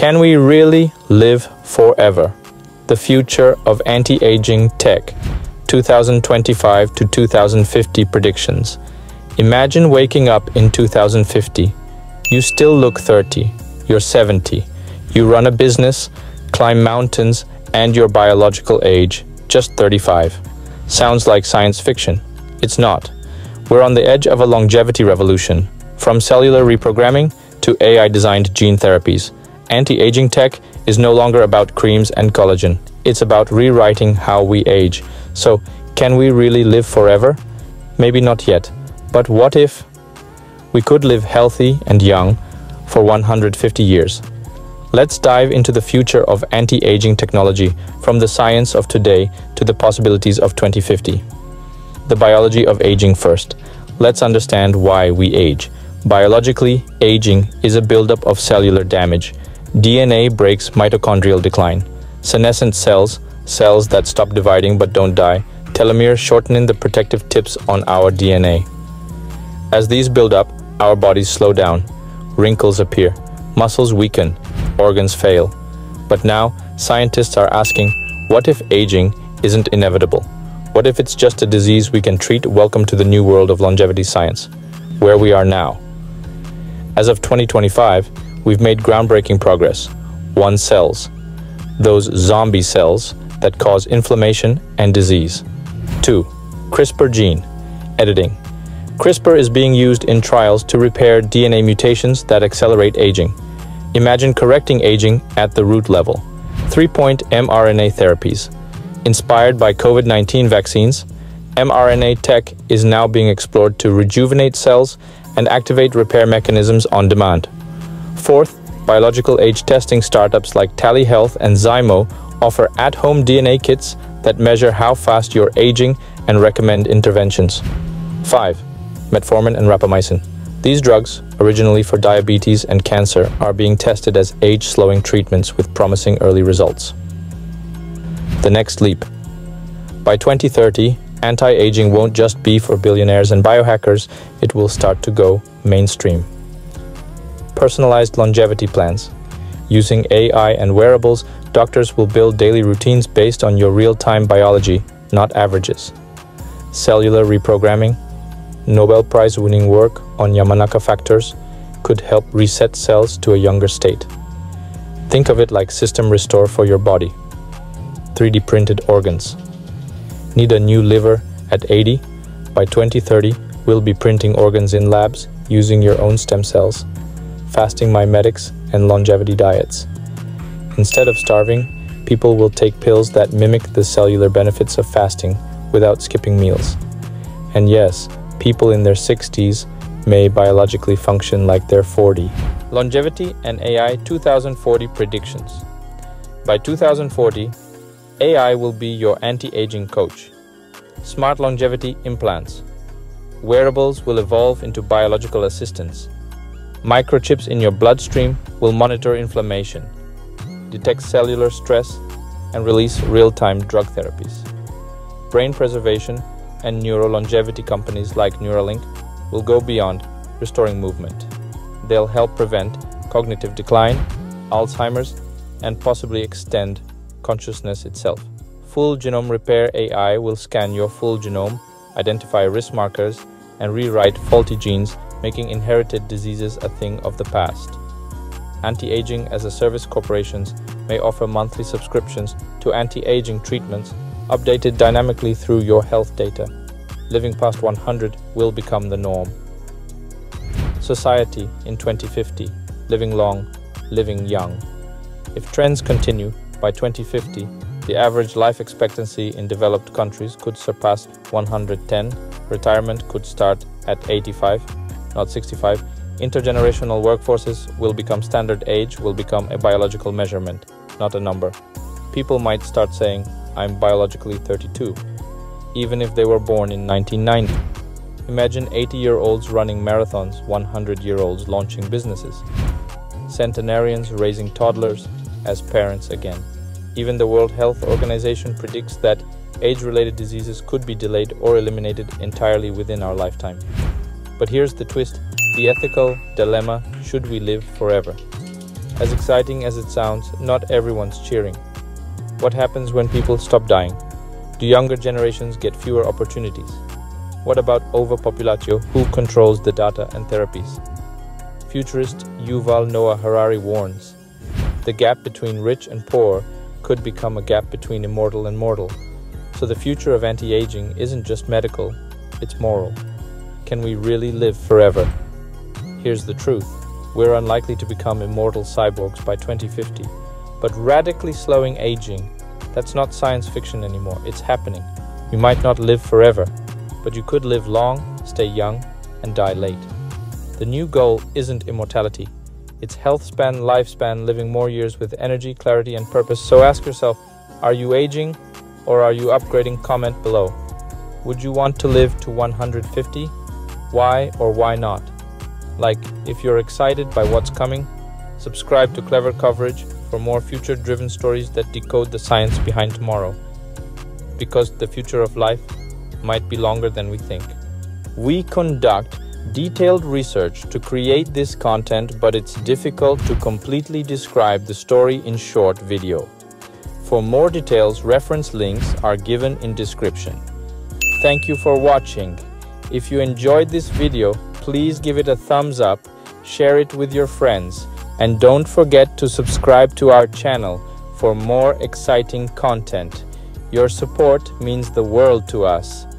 Can we really live forever? The future of anti-aging tech, 2025 to 2050 predictions. Imagine waking up in 2050. You still look 30, you're 70. You run a business, climb mountains, and your biological age, just 35. Sounds like science fiction. It's not. We're on the edge of a longevity revolution. From cellular reprogramming to AI-designed gene therapies, anti-aging tech is no longer about creams and collagen. It's about rewriting how we age. So, can we really live forever? Maybe not yet. But what if we could live healthy and young for 150 years? Let's dive into the future of anti-aging technology, from the science of today to the possibilities of 2050. The biology of aging first. Let's understand why we age. Biologically, aging is a buildup of cellular damage. DNA breaks mitochondrial decline. Senescent cells, cells that stop dividing but don't die, telomeres shortening the protective tips on our DNA. As these build up, our bodies slow down, wrinkles appear, muscles weaken, organs fail. But now, scientists are asking, what if aging isn't inevitable? What if it's just a disease we can treat? Welcome to the new world of longevity science, where we are now. As of 2025, we've made groundbreaking progress. One cells, those zombie cells that cause inflammation and disease. 2. CRISPR gene editing. CRISPR is being used in trials to repair DNA mutations that accelerate aging. Imagine correcting aging at the root level. 3-point mRNA therapies. Inspired by COVID-19 vaccines, mRNA tech is now being explored to rejuvenate cells and activate repair mechanisms on demand. 4th, biological age testing. Startups like Tally Health and Zymo offer at-home DNA kits that measure how fast you're aging and recommend interventions. 5. Metformin and rapamycin. These drugs, originally for diabetes and cancer, are being tested as age-slowing treatments with promising early results. The next leap. By 2030, anti-aging won't just be for billionaires and biohackers, it will start to go mainstream. Personalized longevity plans. Using AI and wearables, doctors will build daily routines based on your real-time biology, not averages. Cellular reprogramming. Nobel Prize-winning work on Yamanaka factors could help reset cells to a younger state. Think of it like system restore for your body. 3D printed organs. Need a new liver at 80? By 2030, we'll be printing organs in labs using your own stem cells, fasting mimetics and longevity diets. Instead of starving, people will take pills that mimic the cellular benefits of fasting without skipping meals. And yes, people in their 60s may biologically function like they're 40. Longevity and AI 2040 predictions. By 2040, AI will be your anti-aging coach. Smart longevity implants. Wearables will evolve into biological assistants. Microchips in your bloodstream will monitor inflammation, detect cellular stress, and release real-time drug therapies. Brain preservation and neurolongevity companies like Neuralink will go beyond restoring movement. They'll help prevent cognitive decline, Alzheimer's, and possibly extend consciousness itself. Full genome repair. AI will scan your full genome, identify risk markers, and rewrite faulty genes, making inherited diseases a thing of the past. Anti-aging as a service. Corporations may offer monthly subscriptions to anti-aging treatments, updated dynamically through your health data. Living past 100 will become the norm. Society in 2050, living long, living young. If trends continue, by 2050, the average life expectancy in developed countries could surpass 110, retirement could start at 85, not 65, intergenerational workforces will become standard, age will become a biological measurement, not a number. People might start saying, I'm biologically 32, even if they were born in 1990. Imagine 80-year-olds running marathons, 100-year-olds launching businesses, centenarians raising toddlers as parents again. Even the World Health Organization predicts that age-related diseases could be delayed or eliminated entirely within our lifetime. But here's the twist, the ethical dilemma, should we live forever? As exciting as it sounds, not everyone's cheering. What happens when people stop dying? Do younger generations get fewer opportunities? What about overpopulatio? Who controls the data and therapies? Futurist Yuval Noah Harari warns, the gap between rich and poor could become a gap between immortal and mortal. So the future of anti-aging isn't just medical, it's moral. Can we really live forever? Here's the truth. We're unlikely to become immortal cyborgs by 2050, but radically slowing aging, that's not science fiction anymore, it's happening. You might not live forever, but you could live long, stay young, and die late. The new goal isn't immortality. It's health span, lifespan, living more years with energy, clarity, and purpose. So ask yourself, are you aging or are you upgrading? Comment below. Would you want to live to 150? Why or why not? Like, if you're excited by what's coming, subscribe to Clever Coverage for more future-driven stories that decode the science behind tomorrow. Because the future of life might be longer than we think. We conduct detailed research to create this content, but it's difficult to completely describe the story in short video. For more details, reference links are given in description. Thank you for watching. If you enjoyed this video, please give it a thumbs up, share it with your friends, and don't forget to subscribe to our channel for more exciting content. Your support means the world to us.